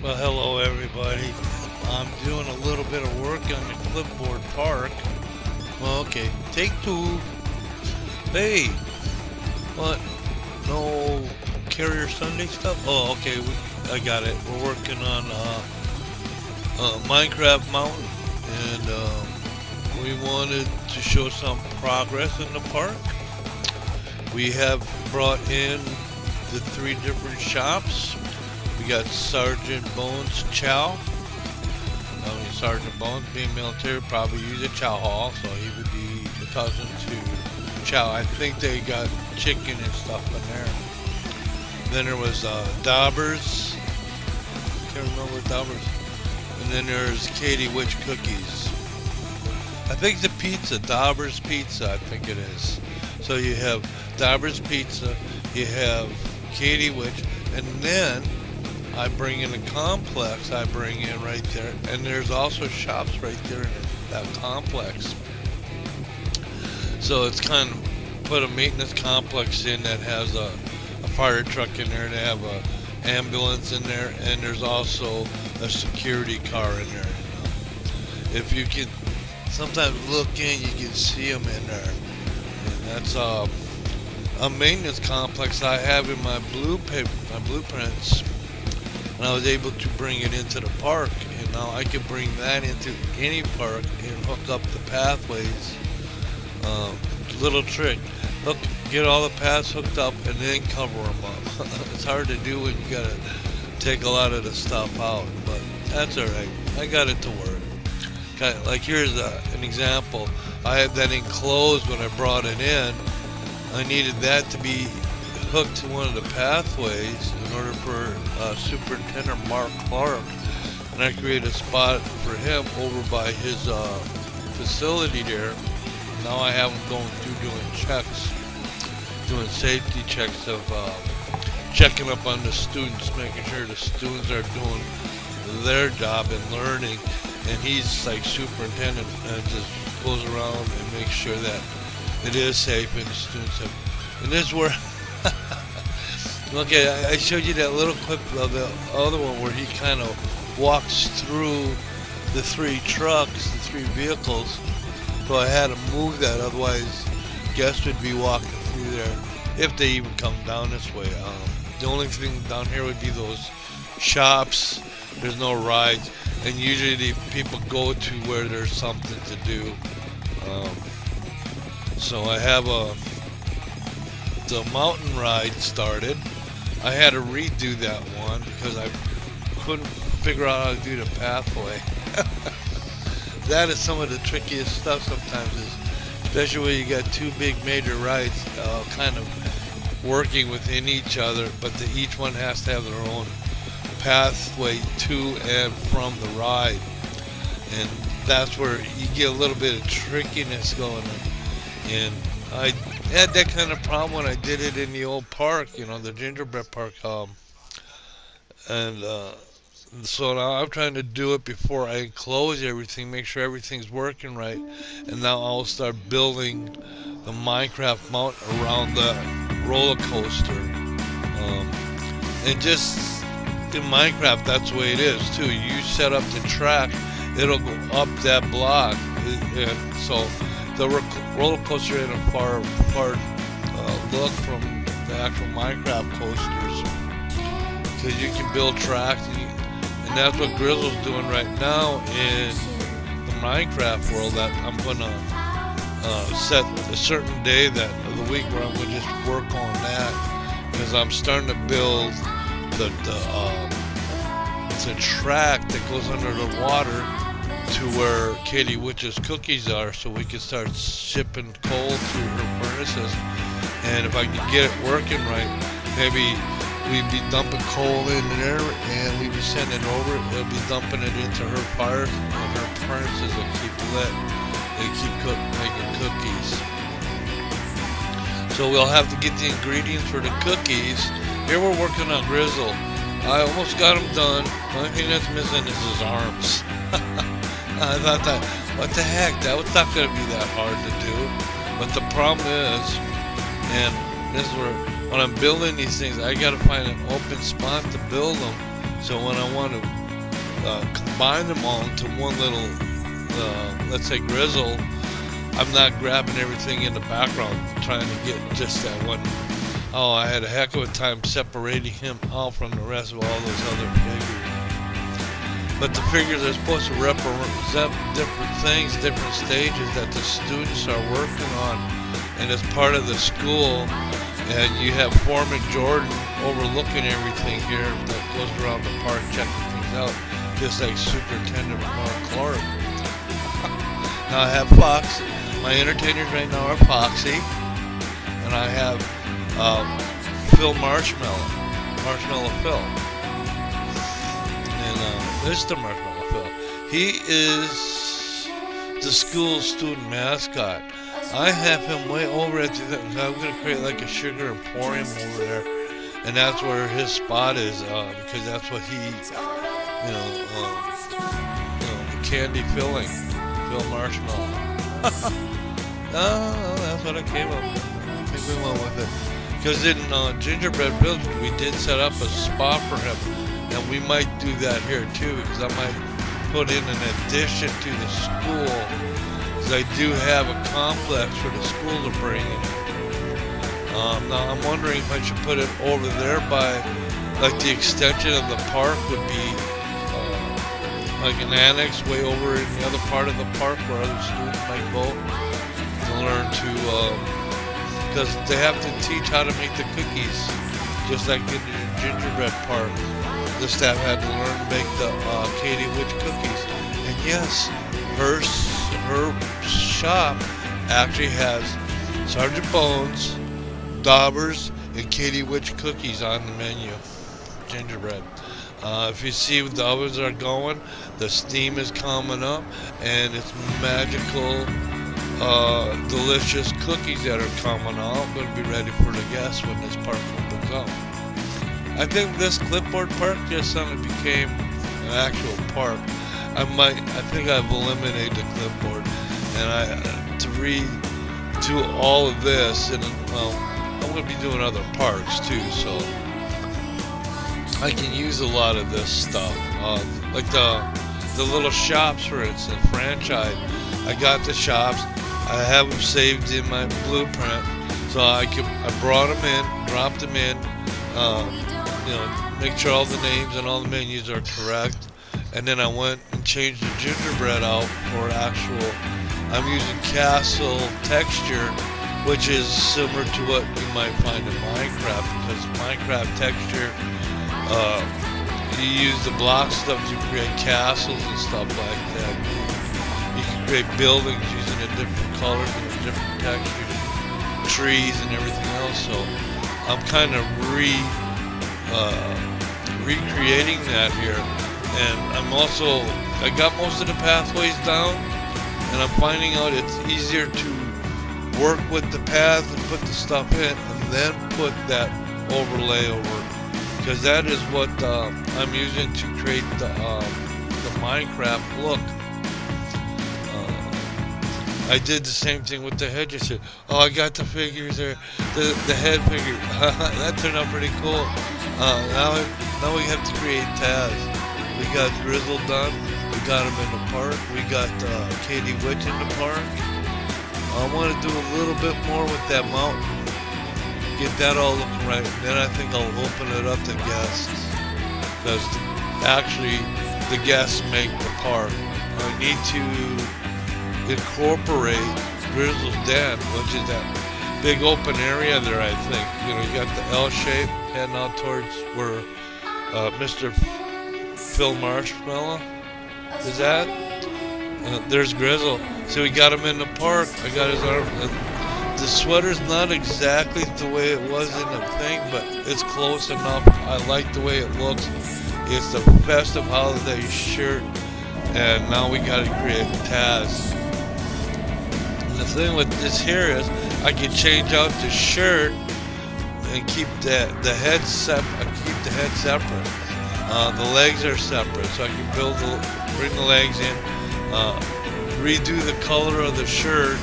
Well, hello everybody. I'm doing a little bit of work on the clipboard park. Well, okay, take two. Hey, what? No Carrier Sunday stuff? Oh, okay, I got it. We're working on Minecraft Mountain, and we wanted to show some progress in the park. We have brought in the three different shops. We got Sergeant Bones Chow. Sergeant Bones, being military, probably use a chow hall, so he would be a cousin to chow. I think they got chicken and stuff in there. Then there was Dauber's. Can't remember Dauber's. And then there's Katie Witch cookies. I think the pizza, Dauber's pizza, I think it is. So you have Dauber's pizza, you have Katie Witch, and then I bring in a complex I bring in right there, and there's also shops right there in that complex. So it's kind of put a maintenance complex in that has a fire truck in there, they have a ambulance in there, and there's also a security car in there. If you can sometimes look in, you can see them in there. And that's a maintenance complex I have in my blueprints. And I was able to bring it into the park, and now I can bring that into any park and hook up the pathways. Little trick, get all the paths hooked up and then cover them up. It's hard to do when you gotta take a lot of the stuff out, but that's alright, I got it to work. Okay, like here's an example, I had that enclosed when I brought it in. I needed that to be hooked to one of the pathways in order for Superintendent Mark Clark, and I created a spot for him over by his facility there. Now I have him going through doing checks, doing safety checks of checking up on the students, making sure the students are doing their job and learning, and he's like superintendent and just goes around and makes sure that it is safe and the students have, and this is where okay, I showed you that little clip of the other one where he kind of walks through the three trucks, the three vehicles. So I had to move that, otherwise guests would be walking through there if they even come down this way. The only thing down here would be those shops. There's no rides, and usually people go to where there's something to do. So I have the mountain ride started. I had to redo that one because I couldn't figure out how to do the pathway. That is some of the trickiest stuff sometimes, especially when you got two big major rides kind of working within each other, but each one has to have their own pathway to and from the ride, and that's where you get a little bit of trickiness going on. And I had that kind of problem when I did it in the old park, you know, the gingerbread park, so now I'm trying to do it before I enclose everything, make sure everything's working right, and now I'll start building the Minecraft mount around the roller coaster. And just in Minecraft, that's the way it is too. You set up the track, it'll go up that block, and so the roller coaster had a far look from the actual Minecraft coasters, because you can build tracks. And that's what Grezzel's doing right now in the Minecraft world, that I'm going to set a certain day of the week where I'm going to just work on that, because I'm starting to build the track that goes under the water to where Katie Witch's cookies are, so we can start shipping coal through her furnaces. And if I can get it working right, maybe we'd be dumping coal in there, and we'd be sending it over. It'll be dumping it into her fire, and her furnaces will keep lit. They keep making cookies. So we'll have to get the ingredients for the cookies. Here we're working on Grezzel. I almost got him done. The only thing that's missing is his arms. I thought that, what the heck? That was not going to be that hard to do. But the problem is, and this is where, when I'm building these things, I gotta find an open spot to build them, So when I want to combine them all into one little, let's say Grezzel, I'm not grabbing everything in the background trying to get just that one. Oh, I had a heck of a time separating him out from the rest of all those other figures. But the figures are supposed to represent different things, different stages that the students are working on. And as part of the school, and you have Foreman Jordan overlooking everything here that goes around the park checking things out, just like Superintendent Mark Clark. Now I have Foxy. My entertainers right now are Foxy, and I have Phil Marshmallow Phil, and Mr. Marshmallow Phil. He is the school student mascot. I have him way over at the, I'm going to create like a sugar emporium over there, and that's where his spot is, because that's what he, candy filling, Phil Marshmallow. Oh, that's what I came up with. I think we went with it. Because in Gingerbread Village, we did set up a spa for him, and we might do that here too, because I might put in an addition to the school, because I do have a complex for the school to bring in. Now I'm wondering if I should put it over there by, like the extension of the park would be like an annex way over in the other part of the park where other students might go to learn to, because they have to teach how to make the cookies, just like in the gingerbread part. The staff had to learn to make the Katie Witch cookies. And yes, her shop actually has Sergeant Bones, Dauber's, and Katie Witch cookies on the menu. Gingerbread. If you see where the ovens are going, the steam is coming up, and it's magical. Delicious cookies that are coming out. I'm going to be ready for the guests when this park opens up. I think this clipboard park just suddenly became an actual park. I think I've eliminated the clipboard, and to redo all of this, and well, I'm going to be doing other parks too, so I can use a lot of this stuff, like the little shops, for instance, franchise. I got the shops. I have them saved in my blueprint, so I brought them in, dropped them in, make sure all the names and all the menus are correct, and then I went and changed the gingerbread out for actual. I'm using castle texture, which is similar to what you might find in Minecraft, because Minecraft texture, you use the block stuff to create castles and stuff like that. Great buildings using the different colors and the different textures, trees and everything else. So I'm kind of recreating that here, and I got most of the pathways down, and I'm finding out it's easier to work with the path and put the stuff in, and then put that overlay over, because that is what I'm using to create the Minecraft look. I did the same thing with the head. Just said, oh, I got the figures there, the head figure. That turned out pretty cool. Now we have to create Taz. We got Grezzel done. We got him in the park. We got Katie Witch in the park. I want to do a little bit more with that mountain. Get that all looking right. And then I think I'll open it up to guests, because actually the guests make the park. I need to incorporate Grezzel's Den, which is that big open area there. I think, you got the L shape heading out towards where Mr. Phil Marshmallow is at. There's Grezzel. So we got him in the park. I got his arm. The sweater's not exactly the way it was in the thing, but it's close enough. I like the way it looks. It's a festive holiday shirt, and now we got to create Taz. The thing with this here is I can change out the shirt and keep the head separate. I keep the head separate. The legs are separate, so I can bring the legs in, redo the color of the shirt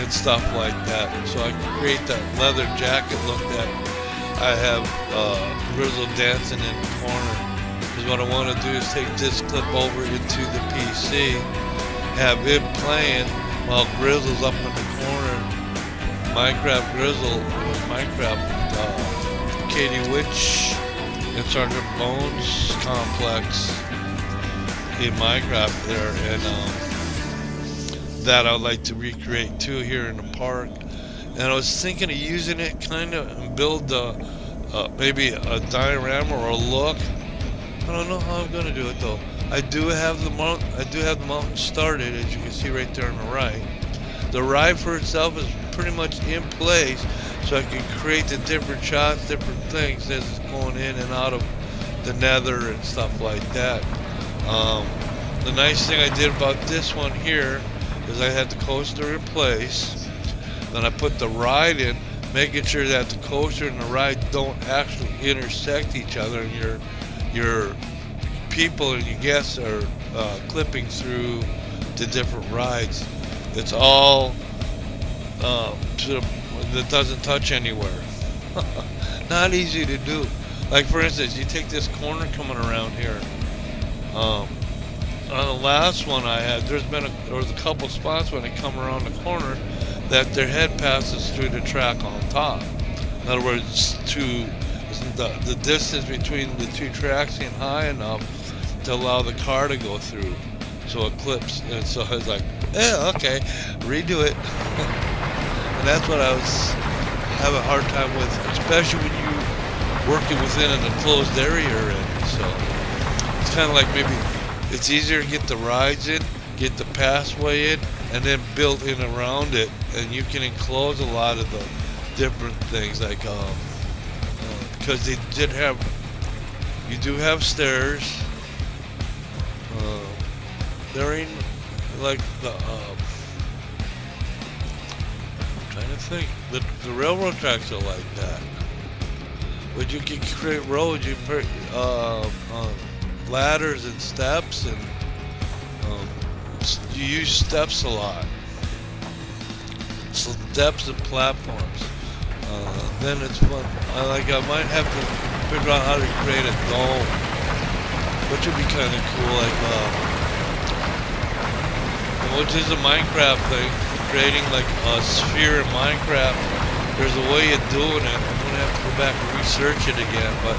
and stuff like that. So I can create that leather jacket look that I have Grezzel dancing in the corner, because what I want to do is take this clip over into the PC, have it playing while Grezzel's up in the corner, Minecraft Grezzel, Minecraft Katie Witch, and Sergeant Bones complex in Minecraft there, and that I would like to recreate too here in the park. And I was thinking of using it kind of and build maybe a diorama or a look. I don't know how I'm gonna do it though. I do have the mountain started, as you can see right there on the right. The ride for itself is pretty much in place, so I can create the different shots, different things as it's going in and out of the nether and stuff like that. The nice thing I did about this one here is I had the coaster in place, then I put the ride in, making sure that the coaster and the ride don't actually intersect each other, and your people and your guests are clipping through the different rides. It's all that doesn't touch anywhere. Not easy to do. Like for instance, you take this corner coming around here. On the last one I had, there was a couple spots when they come around the corner that their head passes through the track on top. In other words, the distance between the two tracks ain't high enough to allow the car to go through, so it clips. And so I was like, yeah, okay, redo it. And that's what I was having a hard time with, especially when you working within an enclosed area. And so it's kind of like maybe it's easier to get the rides in, get the pathway in, and then build in around it, and you can enclose a lot of the different things, like because they did have, you do have stairs. There ain't like the I'm trying to think, the railroad tracks are like that, but you can create roads, you put ladders and steps, and you use steps a lot. Steps and platforms. Then it's fun. I might have to figure out how to create a dome, which would be kind of cool. Like, which is a Minecraft thing, creating like a sphere in Minecraft. There's a way of doing it. I'm gonna have to go back and research it again, but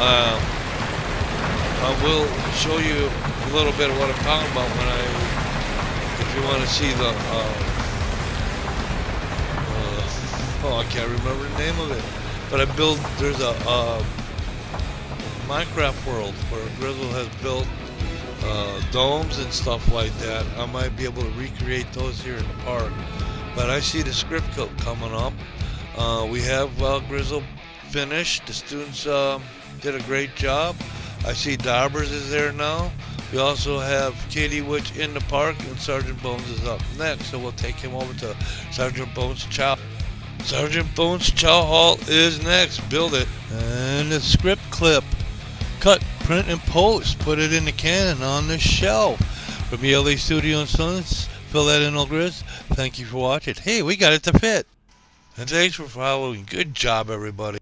I will show you a little bit of what I'm talking about when if you want to see the. I can't remember the name of it, but I built, there's a Minecraft world where Grezzel has built domes and stuff like that. I might be able to recreate those here in the park, but I see the script code coming up. We have Grezzel finished. The students did a great job. I see Dauber's is there now. We also have Katie Witch in the park, and Sergeant Bones is up next, so we'll take him over to Sergeant Bones' Chow. Sergeant Bones' Chow Hall is next. Build it. And the script clip. Cut, print, and post. Put it in the can on the shelf. From ELAstudio N Sons, Phil Marshmallow, Grezzel. Thank you for watching. Hey, we got it to fit. And thanks for following. Good job, everybody.